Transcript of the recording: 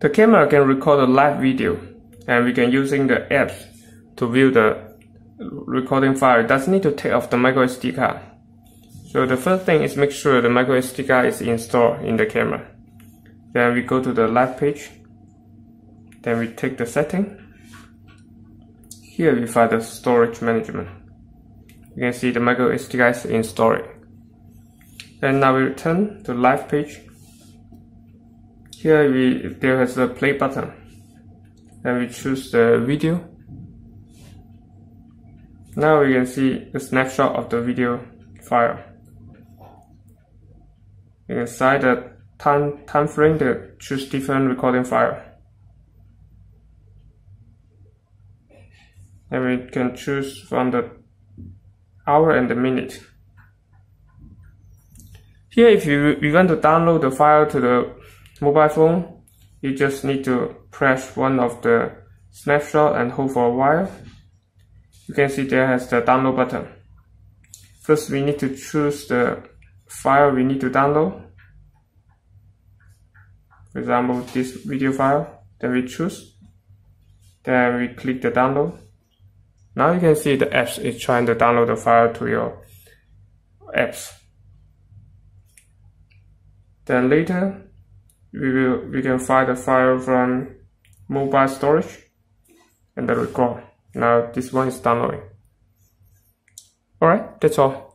The camera can record a live video, and we can using the apps to view the recording file. It doesn't need to take off the microSD card. So the first thing is make sure the microSD card is installed in the camera. Then we go to the live page. Then we take the setting. Here we find the storage management. You can see the microSD card is installed. Then now we return to live page. Here there is a play button. Then we choose the video. Now we can see the snapshot of the video file. You can set the time frame to choose different recording file. And we can choose from the hour and the minute. Here, if you want to download the file to the mobile phone, you just need to press one of the snapshot and hold for a while. You can see there has the download button. First, we need to choose the file we need to download. For example, this video file that we choose. Then we click the download. Now you can see the apps is trying to download the file to your apps. Then later, we can find the file from mobile storage and the record. Now this one is downloading. Alright, that's all.